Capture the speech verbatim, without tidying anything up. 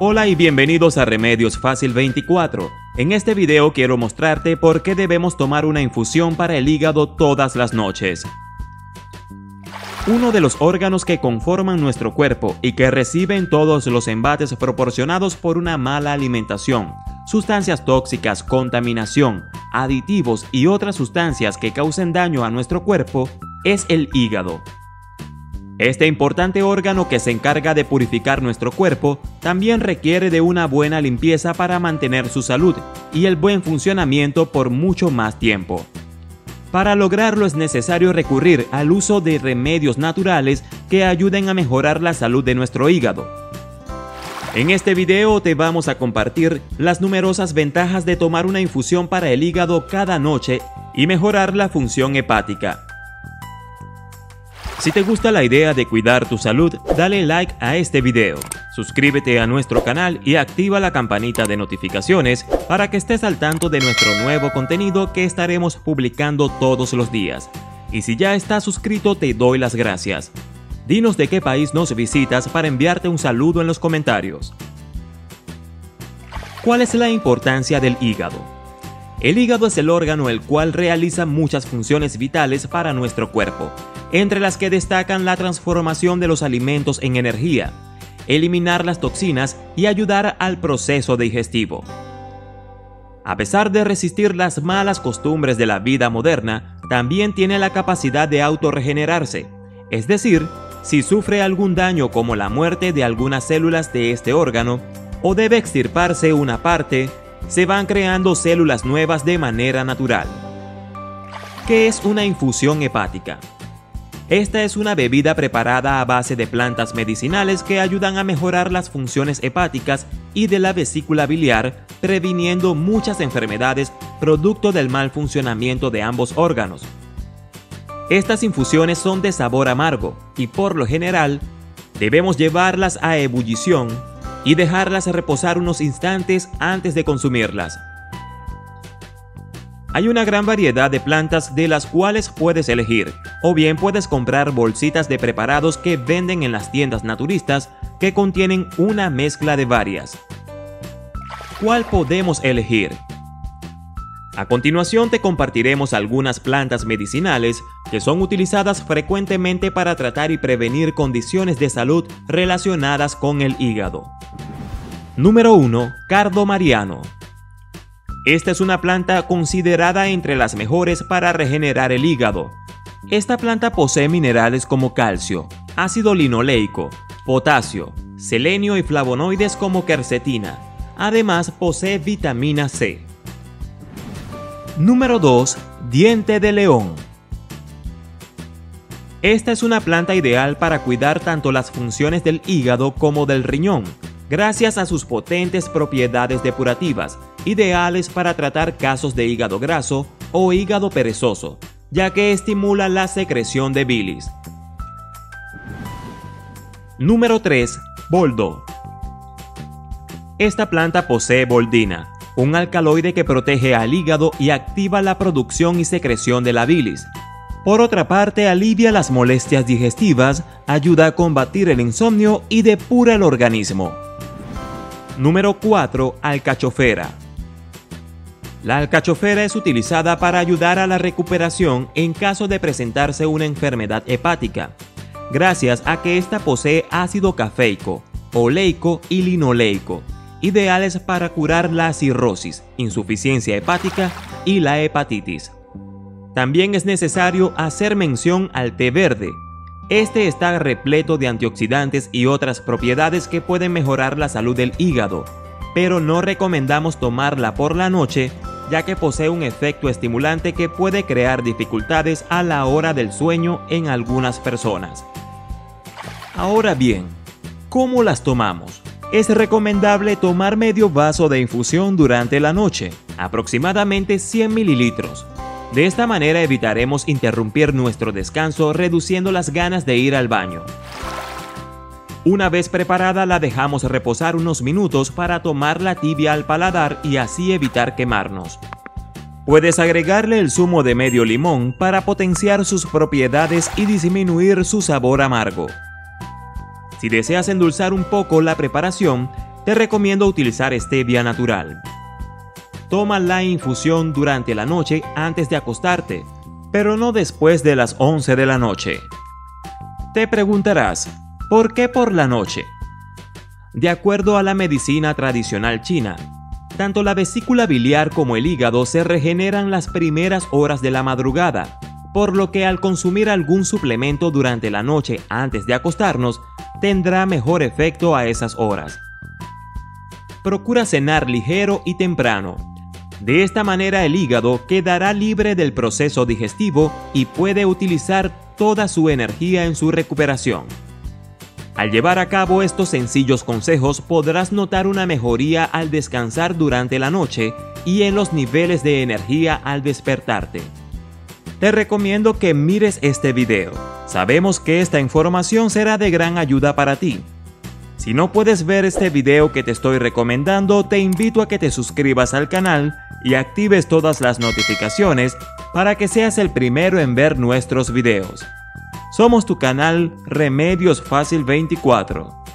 Hola y bienvenidos a Remedios Fácil veinticuatro. En este video quiero mostrarte por qué debemos tomar una infusión para el hígado todas las noches. Uno de los órganos que conforman nuestro cuerpo y que reciben todos los embates proporcionados por una mala alimentación, sustancias tóxicas, contaminación, aditivos y otras sustancias que causen daño a nuestro cuerpo, es el hígado. Este importante órgano que se encarga de purificar nuestro cuerpo también requiere de una buena limpieza para mantener su salud y el buen funcionamiento por mucho más tiempo. Para lograrlo es necesario recurrir al uso de remedios naturales que ayuden a mejorar la salud de nuestro hígado. En este video te vamos a compartir las numerosas ventajas de tomar una infusión para el hígado cada noche y mejorar la función hepática. Si te gusta la idea de cuidar tu salud, dale like a este video, suscríbete a nuestro canal y activa la campanita de notificaciones para que estés al tanto de nuestro nuevo contenido que estaremos publicando todos los días. Y si ya estás suscrito, te doy las gracias. Dinos de qué país nos visitas para enviarte un saludo en los comentarios. ¿Cuál es la importancia del hígado? El hígado es el órgano el cual realiza muchas funciones vitales para nuestro cuerpo, entre las que destacan la transformación de los alimentos en energía, eliminar las toxinas y ayudar al proceso digestivo. A pesar de resistir las malas costumbres de la vida moderna, también tiene la capacidad de autorregenerarse, es decir, si sufre algún daño como la muerte de algunas células de este órgano o debe extirparse una parte, se van creando células nuevas de manera natural. ¿Qué es una infusión hepática? Esta es una bebida preparada a base de plantas medicinales que ayudan a mejorar las funciones hepáticas y de la vesícula biliar, previniendo muchas enfermedades producto del mal funcionamiento de ambos órganos. Estas infusiones son de sabor amargo y, por lo general, debemos llevarlas a ebullición y dejarlas reposar unos instantes antes de consumirlas. Hay una gran variedad de plantas de las cuales puedes elegir, o bien puedes comprar bolsitas de preparados que venden en las tiendas naturistas que contienen una mezcla de varias. ¿Cuál podemos elegir? A continuación te compartiremos algunas plantas medicinales que son utilizadas frecuentemente para tratar y prevenir condiciones de salud relacionadas con el hígado. Número uno. Cardo mariano. Esta es una planta considerada entre las mejores para regenerar el hígado. Esta planta posee minerales como calcio, ácido linoleico, potasio, selenio y flavonoides como quercetina. Además, posee vitamina C. Número dos. Diente de león. Esta es una planta ideal para cuidar tanto las funciones del hígado como del riñón, gracias a sus potentes propiedades depurativas, ideales para tratar casos de hígado graso o hígado perezoso, ya que estimula la secreción de bilis. Número tres. Boldo. Esta planta posee boldina, un alcaloide que protege al hígado y activa la producción y secreción de la bilis. Por otra parte, alivia las molestias digestivas, ayuda a combatir el insomnio y depura el organismo. Número cuatro. Alcachofera. La alcachofera es utilizada para ayudar a la recuperación en caso de presentarse una enfermedad hepática, gracias a que ésta posee ácido cafeico, oleico y linoleico, ideales para curar la cirrosis, insuficiencia hepática y la hepatitis. También es necesario hacer mención al té verde. Este está repleto de antioxidantes y otras propiedades que pueden mejorar la salud del hígado, pero no recomendamos tomarla por la noche, ya que posee un efecto estimulante que puede crear dificultades a la hora del sueño en algunas personas. Ahora bien, ¿cómo las tomamos? Es recomendable tomar medio vaso de infusión durante la noche, aproximadamente cien mililitros. De esta manera evitaremos interrumpir nuestro descanso, reduciendo las ganas de ir al baño. Una vez preparada, la dejamos reposar unos minutos para tomarla tibia al paladar y así evitar quemarnos. Puedes agregarle el zumo de medio limón para potenciar sus propiedades y disminuir su sabor amargo. Si deseas endulzar un poco la preparación, te recomiendo utilizar stevia natural. Toma la infusión durante la noche antes de acostarte, pero no después de las once de la noche. Te preguntarás, ¿por qué por la noche? De acuerdo a la medicina tradicional china, tanto la vesícula biliar como el hígado se regeneran las primeras horas de la madrugada, por lo que al consumir algún suplemento durante la noche antes de acostarnos, tendrá mejor efecto a esas horas. Procura cenar ligero y temprano. De esta manera el hígado quedará libre del proceso digestivo y puede utilizar toda su energía en su recuperación. Al llevar a cabo estos sencillos consejos podrás notar una mejoría al descansar durante la noche y en los niveles de energía al despertarte. Te recomiendo que mires este video. Sabemos que esta información será de gran ayuda para ti. Si no puedes ver este video que te estoy recomendando, te invito a que te suscribas al canal y actives todas las notificaciones para que seas el primero en ver nuestros videos. Somos tu canal Remedios Fácil veinticuatro.